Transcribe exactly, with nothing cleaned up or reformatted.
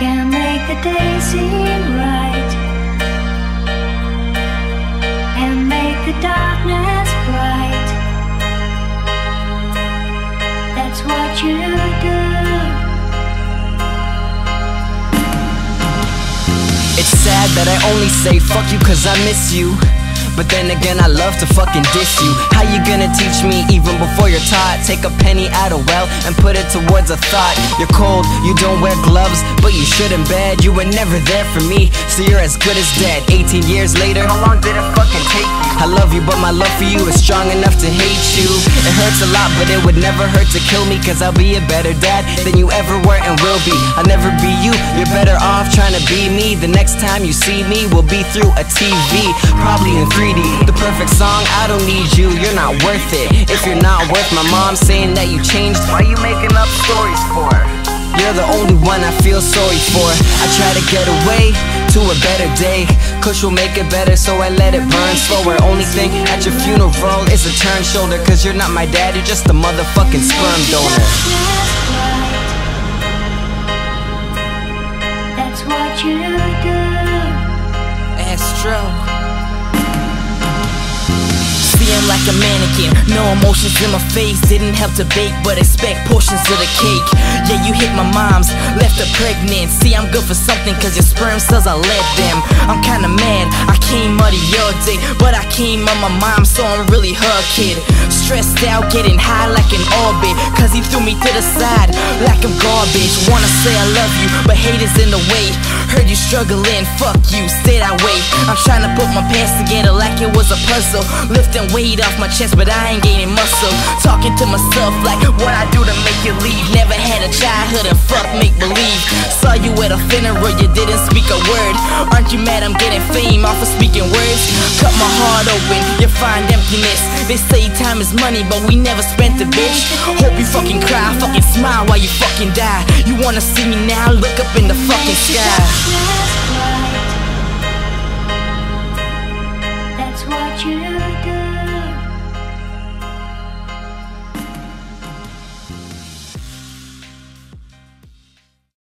Can't make the day seem right, and make the darkness bright. That's what you do. It's sad that I only say fuck you cause I miss you, but then again I love to fucking diss you. How you gonna teach me even before you're taught? Take a penny out of well and put it towards a thought. You're cold, you don't wear gloves, but you should in bed. You were never there for me, so you're as good as dead. eighteen years later, how long did it fucking take you? I love you, but my love for you is strong enough to hate you. It hurts a lot, but it would never hurt to kill me, cause I'll be a better dad than you ever were and will be. I'll never be you, you're better off trying to be me. The next time you see me will be through a T V, probably in three D. The perfect song, I don't need you, you're not worth it. If you're not worth my mom saying that you changed, why you making up stories for? You're the only one I feel sorry for. I try to get away to a better day, Kush will make it better, so I let it burn slower. Only thing at your funeral is a turned shoulder, cause you're not my dad, you're just a motherfucking sperm donor. That's what you do. That's true. Like a mannequin, no emotions in my face. Didn't help to bake, but expect portions of the cake. Yeah, you hit my mom's, left her pregnant. See, I'm good for something, cause your sperm cells, I let them. I'm kinda mad, I came out of your day, but I came on my mom, so I'm really her kid. Stressed out, getting high like an orbit, cause he threw me to the side like I'm garbage. Wanna say I love you, but hate is in the way. Heard you struggling, fuck you, stay that way. I'm trying to put my past together like it was a puzzle, lifting weight off my chest, but I ain't gaining muscle. Talking to myself like what I do to make you leave. Never had a childhood and fuck make believe. Saw you at a funeral, you didn't speak a word. Aren't you mad I'm getting fame off of speaking words? Cut my heart open, you find emptiness. They say time is money, but we never spent the bitch. Hope you fucking cry, fucking smile while you fucking die. You wanna see me now? Look up in the fucking sky. That's what you do.